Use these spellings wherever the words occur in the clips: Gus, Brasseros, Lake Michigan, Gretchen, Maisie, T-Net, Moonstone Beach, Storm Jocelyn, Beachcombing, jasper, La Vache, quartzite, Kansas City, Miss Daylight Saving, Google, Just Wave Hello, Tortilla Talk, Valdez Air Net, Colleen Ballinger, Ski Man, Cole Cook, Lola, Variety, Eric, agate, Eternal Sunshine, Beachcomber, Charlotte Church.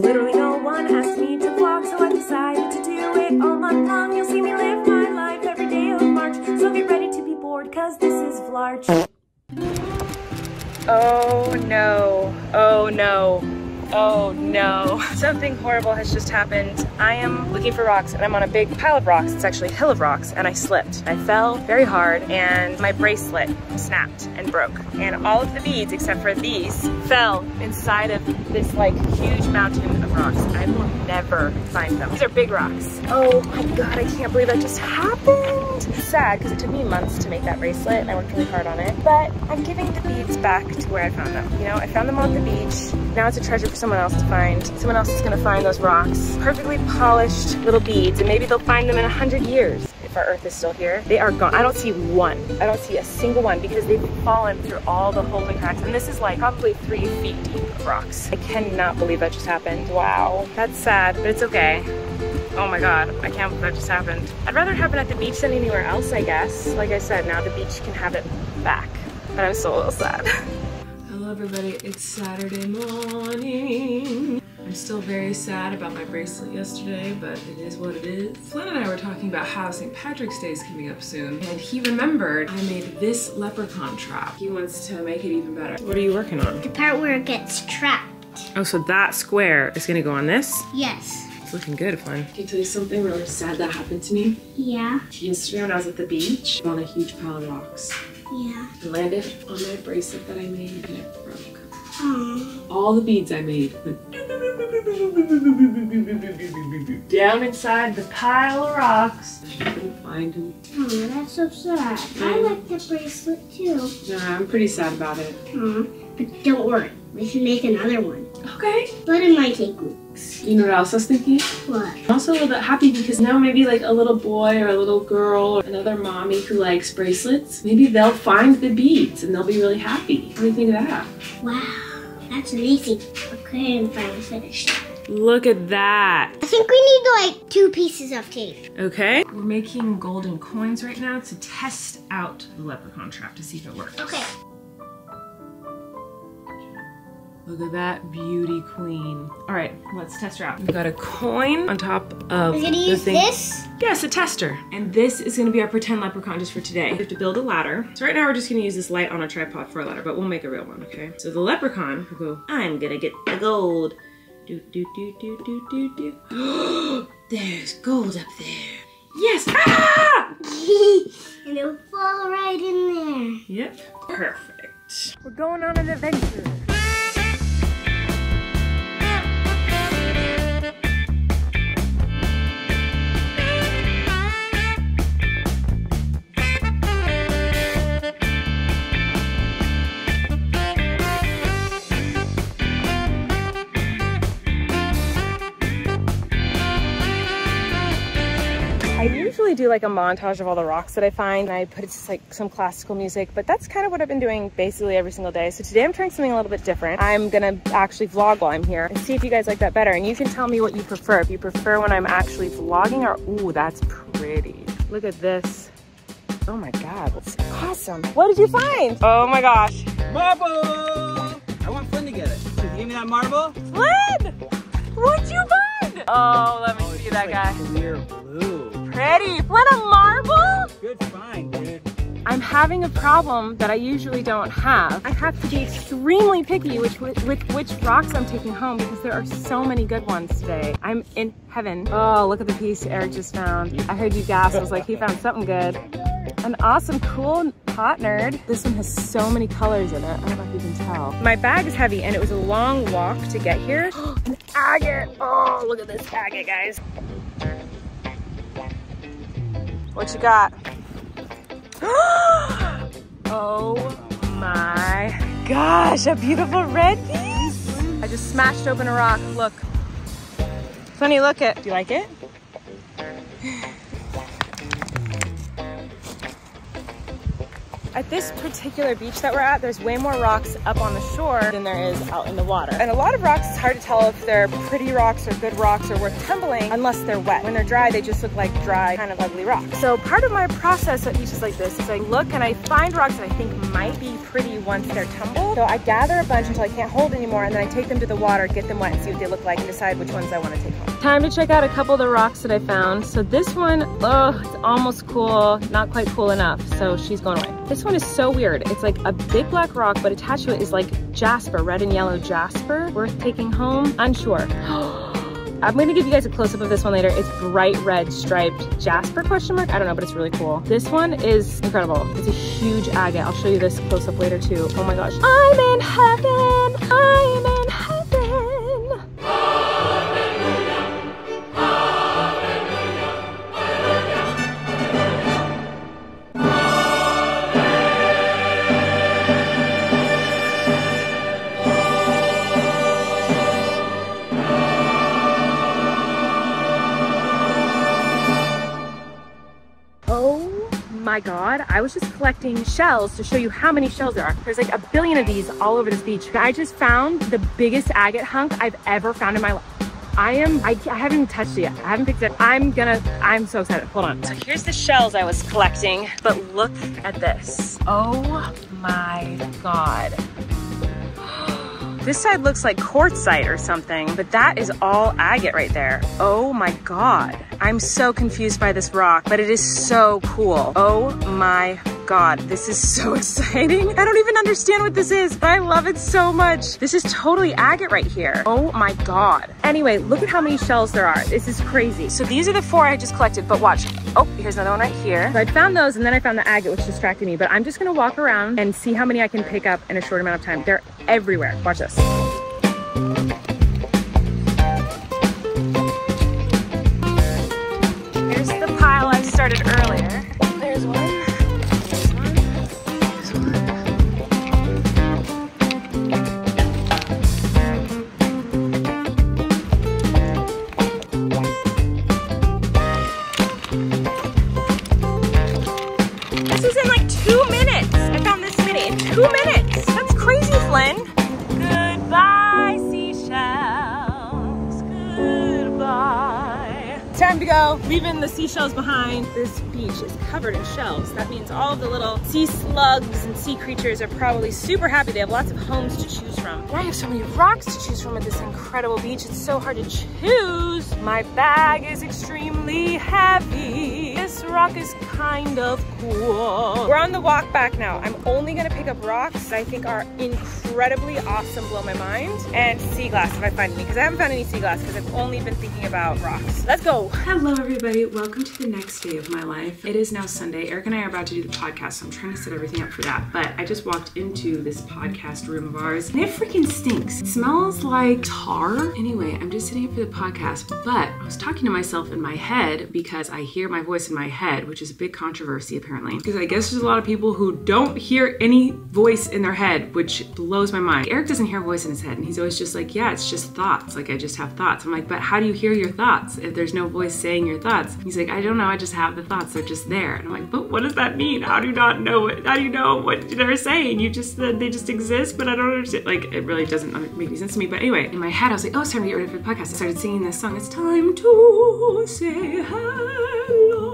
Literally no one asked me to vlog, so I decided to do it all month long. You'll see me live my life every day of March, so get ready to be bored, cause this is Vlarch. Oh no, oh no, oh no. Something horrible has just happened. I am looking for rocks and I'm on a big pile of rocks. It's actually a hill of rocks and I slipped. I fell very hard and my bracelet snapped and broke. And all of the beads, except for these, fell inside of this like huge mountain of rocks. I will never find them. These are big rocks. Oh my God, I can't believe that just happened. It's sad because it took me months to make that bracelet and I worked really hard on it. But I'm giving the beads back to where I found them. You know, I found them on the beach. Now it's a treasure for someone else to find. Someone else is gonna find those rocks. Perfectly polished little beads, and maybe they'll find them in 100 years. If our earth is still here, they are gone. I don't see one. I don't see a single one because they've fallen through all the holes and cracks. And this is like probably 3 feet deep of rocks. I cannot believe that just happened. Wow, that's sad, but it's okay. Oh my God, I can't believe that just happened. I'd rather it happen at the beach than anywhere else, I guess. Like I said, now the beach can have it back. And I'm so a little sad. Hello everybody, it's Saturday morning. I'm still very sad about my bracelet yesterday, but it is what it is. Flynn and I were talking about how St. Patrick's Day is coming up soon, and he remembered I made this leprechaun trap. He wants to make it even better. What are you working on? The part where it gets trapped. Oh, so that square is gonna go on this? Yes. It's looking good, Flynn. Can I tell you something really sad that happened to me? Yeah. Yesterday when I was at the beach, I found a huge pile of rocks. Yeah. I landed on my bracelet that I made, and it broke. Aww. All the beads I made went down inside the pile of rocks. I couldn't find them. Oh, that's so sad. I like that bracelet too. Nah, I'm pretty sad about it. Aw, but don't worry. We can make another one. Okay. But it might take weeks. You know what else I was thinking? What? I'm also a little bit happy because now maybe like a little boy or a little girl or another mommy who likes bracelets, maybe they'll find the beads and they'll be really happy. What do you think of that? Wow. That's amazing. Okay, I'm finally finished. Look at that. I think we need like 2 pieces of tape. Okay. We're making golden coins right now to test out the leprechaun trap to see if it works. Okay. Look at that beauty queen. All right, let's test her out. We've got a coin on top of the thing. We're gonna use this? Yes, a tester. And this is gonna be our pretend leprechaun just for today. We have to build a ladder. So right now we're just gonna use this light on a tripod for a ladder, but we'll make a real one, okay? So the leprechaun will go, I'm gonna get the gold. Do, do, do, do, do, do, do. There's gold up there. Yes! Ah! And it'll fall right in there. Yep, perfect. We're going on an adventure. Do like a montage of all the rocks that I find and I put it's just like some classical music, but that's kind of what I've been doing basically every single day. So today I'm trying something a little bit different. I'm gonna actually vlog while I'm here and see if you guys like that better, and you can tell me what you prefer, if you prefer when I'm actually vlogging or ooh, that's pretty. Look at this. Oh my God, that's awesome. What did you find? Oh my gosh, marble. I want Flynn to get it. Can you give me that marble? Flynn, what'd you find? Oh, let me see that like guy. Clear blue. Ready? What a marble! Good find, dude. I'm having a problem that I usually don't have. I have to be extremely picky with which rocks I'm taking home because there are so many good ones today. I'm in heaven. Oh, look at the piece Eric just found. I heard you gasp. I was like, he found something good. An awesome, cool pot nerd. This one has so many colors in it. I don't know if you can tell. My bag is heavy and it was a long walk to get here. An agate! Oh, look at this agate, guys. What you got? Oh my gosh, a beautiful red piece. I just smashed open a rock, look. Funny, look at. Do you like it? I At this particular beach that we're at, there's way more rocks up on the shore than there is out in the water. And a lot of rocks, it's hard to tell if they're pretty rocks or good rocks or worth tumbling unless they're wet. When they're dry, they just look like dry, kind of ugly rocks. So part of my process at beaches like this is I look and I find rocks that I think might be pretty once they're tumbled. So I gather a bunch until I can't hold anymore, and then I take them to the water, get them wet, and see what they look like, and decide which ones I want to take home. Time to check out a couple of the rocks that I found. So this one, oh, it's almost cool, not quite cool enough, so she's going away. This one is so weird. It's like a big black rock, but attached to it is like jasper, red and yellow jasper. Worth taking home? Unsure. I'm gonna give you guys a close-up of this one later. It's bright red striped jasper question mark? I don't know, but it's really cool. This one is incredible. It's a huge agate. I'll show you this close-up later too. Oh my gosh. I'm in heaven. I'm in heaven. My God, I was just collecting shells to show you how many shells there are. There's like a billion of these all over this beach. I just found the biggest agate hunk I've ever found in my life. I haven't even touched it yet. I haven't picked it up. I'm so excited. Hold on. So here's the shells I was collecting, but look at this. Oh my God. This side looks like quartzite or something, but that is all agate right there. Oh my God. I'm so confused by this rock, but it is so cool. Oh my God, this is so exciting. I don't even understand what this is, but I love it so much. This is totally agate right here. Oh my God. Anyway, look at how many shells there are. This is crazy. So these are the four I just collected, but watch. Oh, here's another one right here. So I found those and then I found the agate, which distracted me, but I'm just gonna walk around and see how many I can pick up in a short amount of time. They're everywhere. Watch this. Here's the pile I started earlier. There's one. There's one. There's one. This is in like 2 minutes. I found this many in 2 minutes. That's crazy, Flynn. Goodbye, seashells. Goodbye. Time to go. Leaving the seashells behind. This beach is covered in shells. That means all the little sea slugs and sea creatures are probably super happy. They have lots of homes to choose from. And I have so many rocks to choose from at this incredible beach. It's so hard to choose. My bag is extremely heavy. This rock is kind of cool. We're on the walk back now. I'm only gonna pick up rocks that I think are incredibly awesome, blow my mind, and sea glass if I find any, because I haven't found any sea glass because I've only been thinking about rocks. Let's go. Hello everybody, welcome to the next day of my life. It is now Sunday. Eric and I are about to do the podcast, so I'm trying to set everything up for that, but I just walked into this podcast room of ours and it freaking stinks. It smells like tar. Anyway, I'm just sitting up for the podcast, but I was talking to myself in my head because I hear my voice in my head, which is a big controversy apparently, because I guess there's a lot of people who don't hear any voice in their head, which blows my mind. Eric doesn't hear a voice in his head and he's always just like, yeah, it's just thoughts. Like I just have thoughts. I'm like, but how do you hear your thoughts if there's no voice saying your thoughts? He's like, I don't know. I just have the thoughts. They're just there. And I'm like, but what does that mean? How do you not know it? How do you know what they're saying? You just, they just exist, but I don't understand. Like it really doesn't make any sense to me. But anyway, in my head, I was like, oh, it's time to get ready for the podcast. I started singing this song. It's time to say hello.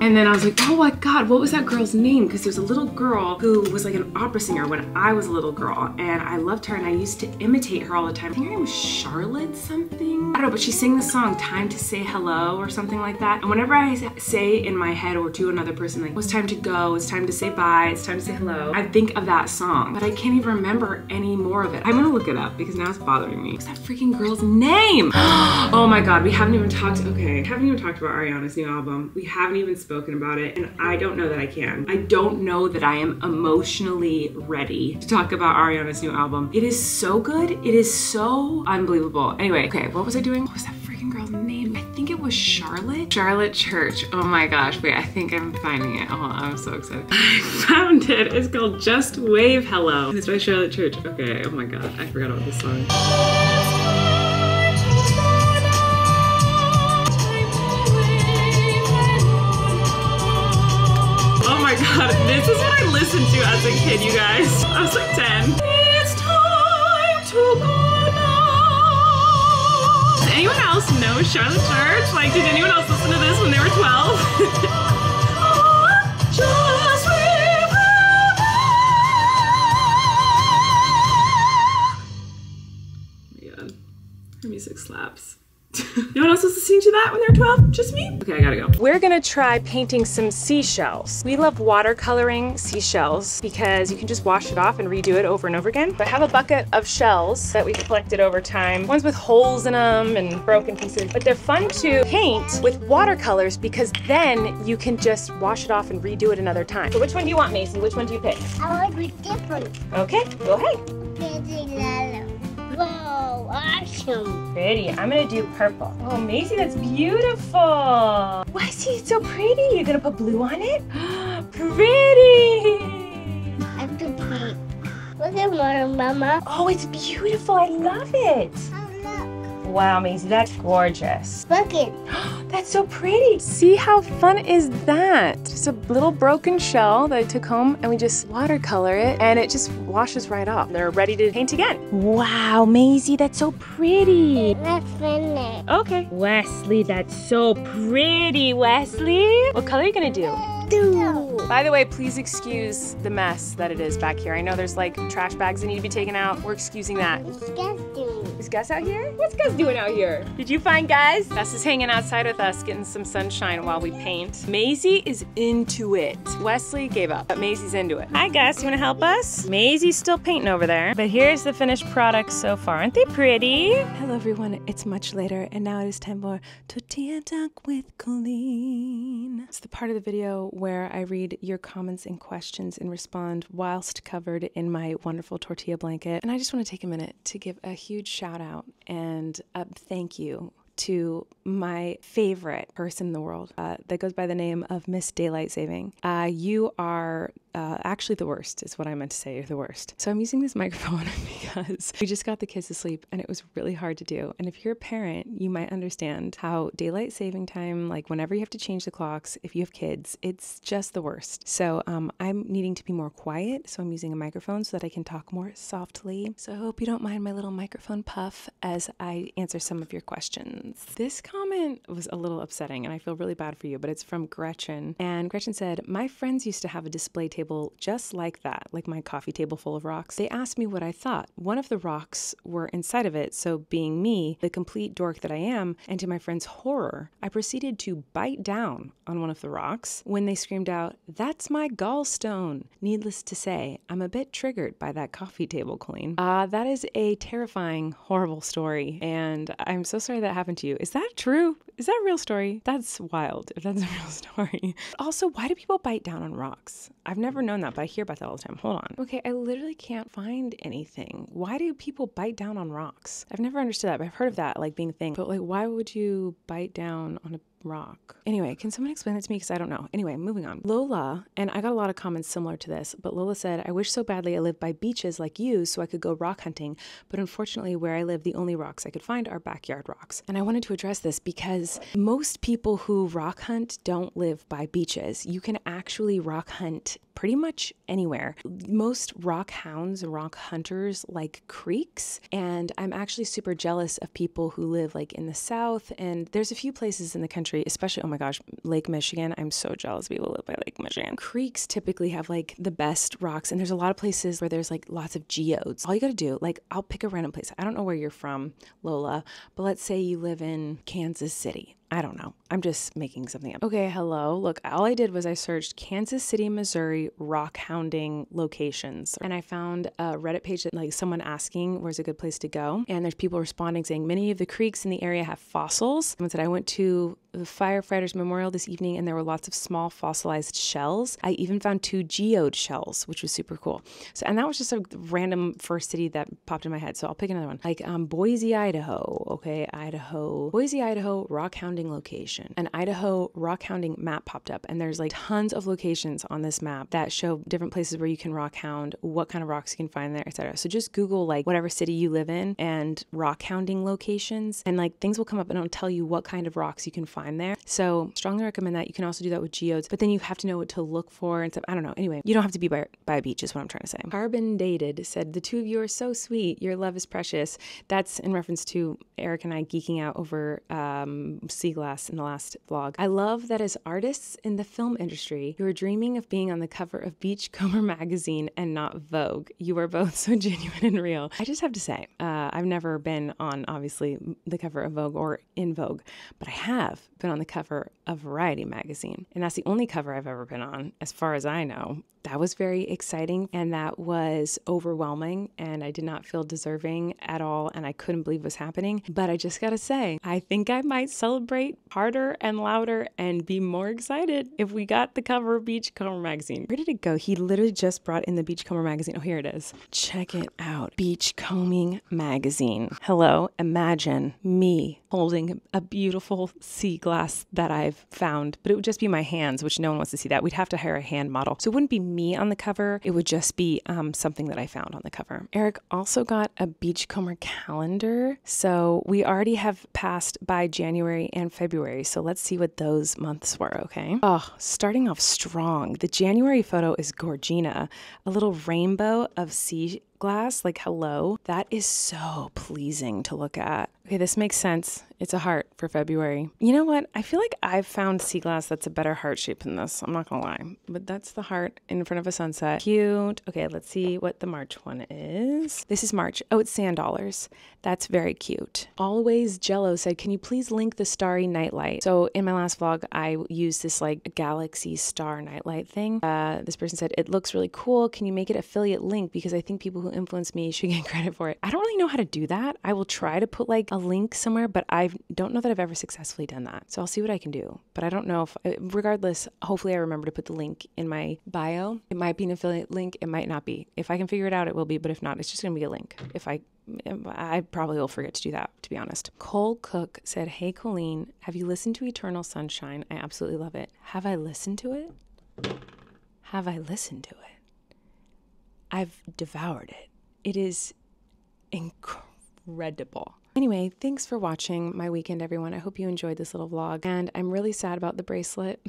And then I was like, oh my God, what was that girl's name? Because there's a little girl who was like an opera singer when I was a little girl, and I loved her and I used to imitate her all the time. I think her name was Charlotte something. I don't know, but she sang the song Time to Say Hello or something like that. And whenever I say in my head or to another person, like, oh, it's time to go, it's time to say bye, it's time to say hello, I think of that song, but I can't even remember any more of it. I'm gonna look it up because now it's bothering me. What's that freaking girl's name? Oh my God, we haven't even talked, okay, haven't even talked about Ariana's new album. We haven't even spoken about it, and I don't know that I can. I don't know that I am emotionally ready to talk about Ariana's new album. It is so good. It is so unbelievable. Anyway, okay, what was I doing? What was that freaking girl's name? I think it was Charlotte. Charlotte Church. Oh my gosh. Wait, I think I'm finding it. Oh, I'm so excited. I found it. It's called Just Wave Hello. It's by Charlotte Church. Okay, oh my God. I forgot about this song. Oh my God, this is what I listen to as a kid, you guys. I was like 10. It's time to go now. Does anyone else know Charlotte Church? Like, did anyone else listen to this when they were 12? Slaps. No one else was listening to that when they were 12? Just me? Okay, I gotta go. We're gonna try painting some seashells. We love watercoloring seashells because you can just wash it off and redo it over and over again. But I have a bucket of shells that we've collected over time. Ones with holes in them and broken pieces. But they're fun to paint with watercolors because then you can just wash it off and redo it another time. So which one do you want, Mason? Which one do you pick? I want a different. Okay, go ahead. Whoa, awesome. Pretty. I'm gonna do purple. Oh, Maisie, that's beautiful. Why is it so pretty? You're gonna put blue on it? Pretty. I'm too pretty. Look at water, Mama. Oh, it's beautiful. I love it. Oh, look. Wow, Maisie, that's gorgeous. Look it. That's so pretty. See how fun is that? Just a little broken shell that I took home and we just watercolor it and it just washes right off. They're ready to paint again. Wow, Maisie, that's so pretty. Let's finish. Okay. Wesley, that's so pretty, Wesley. What color are you gonna do? No. By the way, please excuse the mess that it is back here. I know there's like trash bags that need to be taken out. We're excusing that. It's disgusting. Is Gus out here? What's Gus doing out here? Did you find Gus? Gus is hanging outside with us getting some sunshine while we paint. Maisie is into it. Wesley gave up, but Maisie's into it. Hi Gus, you wanna help us? Maisie's still painting over there, but here's the finished product so far. Aren't they pretty? Hello everyone, it's much later and now it is time for Tortilla Talk with Colleen. It's the part of the video where I read your comments and questions and respond whilst covered in my wonderful tortilla blanket. And I just want to take a minute to give a huge shout out and a thank you to my favorite person in the world that goes by the name of Miss Daylight Saving. You are actually the worst is what I meant to say. You're the worst. So I'm using this microphone because we just got the kids to sleep and it was really hard to do. And if you're a parent, you might understand how daylight saving time, like whenever you have to change the clocks, if you have kids, it's just the worst. So I'm needing to be more quiet. So I'm using a microphone so that I can talk more softly. So I hope you don't mind my little microphone puff as I answer some of your questions. This comment was a little upsetting and I feel really bad for you, but it's from Gretchen. And Gretchen said, my friends used to have a display table just like that, like my coffee table full of rocks. They asked me what I thought. One of the rocks were inside of it, so being me, the complete dork that I am, and to my friend's horror, I proceeded to bite down on one of the rocks when they screamed out, "That's my gallstone." Needless to say, I'm a bit triggered by that coffee table, Colleen. That is a terrifying, horrible story, and I'm so sorry that happened to you. Is that true? Is that a real story? That's wild, if that's a real story. Also, why do people bite down on rocks? I've never known that, but I hear about that all the time. Hold on. Okay, I literally can't find anything. Why do people bite down on rocks? I've never understood that, but I've heard of that, like, being a thing. But, like, why would you bite down on a rock? Anyway, can someone explain that to me? Because I don't know. Anyway, moving on. Lola, and I got a lot of comments similar to this, but Lola said, I wish so badly I lived by beaches like you so I could go rock hunting, but unfortunately where I live, the only rocks I could find are backyard rocks. And I wanted to address this because most people who rock hunt don't live by beaches. You can actually rock hunt pretty much anywhere. Most rock hounds and rock hunters like creeks, and I'm actually super jealous of people who live like in the south, and there's a few places in the country, especially, oh my gosh, Lake Michigan. I'm so jealous people live by Lake Michigan. Creeks typically have like the best rocks, and there's a lot of places where there's like lots of geodes. All you gotta do, like, I'll pick a random place. I don't know where you're from, Lola, but let's say you live in Kansas City. I don't know. I'm just making something up. Okay, hello. Look, all I did was I searched Kansas City, Missouri rock hounding locations, and I found a Reddit page that like someone asking where's a good place to go, and there's people responding saying many of the creeks in the area have fossils. Someone said, I went to the firefighters memorial this evening and there were lots of small fossilized shells. I even found 2 geode shells, which was super cool. So, and that was just a random first city that popped in my head. So I'll pick another one, like Boise, Idaho. Okay, Idaho, Boise, Idaho rock hounding location. An Idaho rock hounding map popped up, and there's like tons of locations on this map that show different places where you can rock hound, what kind of rocks you can find there, etc. So just Google like whatever city you live in and rock hounding locations, and like things will come up and it'll tell you what kind of rocks you can find climb there. So strongly recommend that. You can also do that with geodes, but then you have to know what to look for and stuff. I don't know. Anyway, you don't have to be by a beach is what I'm trying to say. Carbon Dated said, the two of you are so sweet. Your love is precious. That's in reference to Eric and I geeking out over sea glass in the last vlog. I love that as artists in the film industry, you are dreaming of being on the cover of Beachcomber magazine and not Vogue. You are both so genuine and real. I just have to say, I've never been on, obviously, the cover of Vogue or in Vogue, but I have been on the cover of Variety magazine. And that's the only cover I've ever been on, as far as I know. That was very exciting, and that was overwhelming, and I did not feel deserving at all, and I couldn't believe what was happening. But I just gotta say, I think I might celebrate harder and louder and be more excited if we got the cover of Beachcomber magazine. Where did it go? He literally just brought in the Beachcomber magazine. Oh, here it is. Check it out. Beachcombing magazine. Hello, imagine me holding a beautiful sea glass that I've found, but it would just be my hands, which no one wants to see that. We'd have to hire a hand model. So it wouldn't be me on the cover. It would just be something that I found on the cover. Eric also got a Beachcomber calendar. So we already have passed by January and February. So let's see what those months were, okay? Oh, starting off strong. The January photo is Gorgina, a little rainbow of sea glass, like hello. That is so pleasing to look at. Okay, this makes sense. It's a heart for February. You know what? I feel like I've found sea glass that's a better heart shape than this. I'm not gonna lie, but that's the heart in front of a sunset. Cute. Okay, let's see what the March one is. This is March. Oh, it's sand dollars. That's very cute. Always Jello said, can you please link the starry nightlight? So in my last vlog, I used this like galaxy star nightlight thing. This person said, it looks really cool. Can you make it affiliate link? Because I think people who influenced me should get credit for it. I don't really know how to do that. I will try to put like a link somewhere, but I don't know that I've ever successfully done that. So I'll see what I can do, but I don't know if, regardless, hopefully I remember to put the link in my bio. It might be an affiliate link. It might not be. If I can figure it out, it will be, but if not, it's just going to be a link. If I probably will forget to do that, to be honest. Cole Cook said, hey, Colleen, have you listened to Eternal Sunshine? I absolutely love it. Have I listened to it? Have I listened to it? I've devoured it. It is incredible. Anyway, thanks for watching my weekend, everyone. I hope you enjoyed this little vlog, and I'm really sad about the bracelet,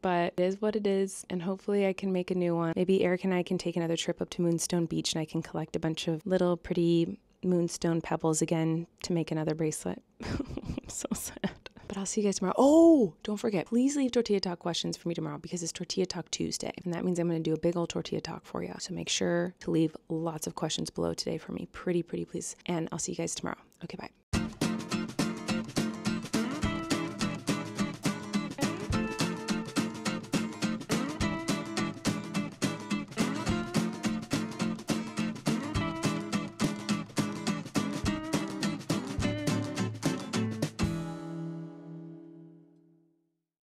but it is what it is, and hopefully I can make a new one. Maybe Eric and I can take another trip up to Moonstone Beach, and I can collect a bunch of little pretty moonstone pebbles again to make another bracelet. I'm so sad. But I'll see you guys tomorrow. Oh, don't forget, please leave Tortilla Talk questions for me tomorrow, because it's Tortilla Talk Tuesday. And that means I'm going to do a big old Tortilla Talk for you. So make sure to leave lots of questions below today for me. Pretty please. And I'll see you guys tomorrow. Okay, bye.